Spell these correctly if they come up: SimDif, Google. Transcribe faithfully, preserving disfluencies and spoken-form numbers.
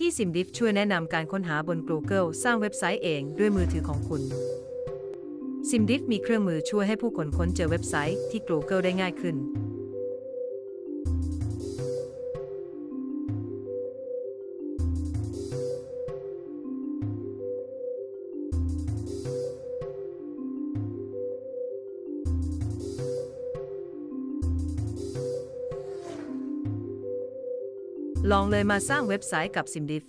ที่ SimDif ช่วยแนะนำการค้นหาบน Google สร้างเว็บไซต์เองด้วยมือถือของคุณ SimDif มีเครื่องมือช่วยให้ผู้คนค้นเจอเว็บไซต์ที่ Google ได้ง่ายขึ้นลองเลยมาสร้างเว็บไซต์กับ SimDif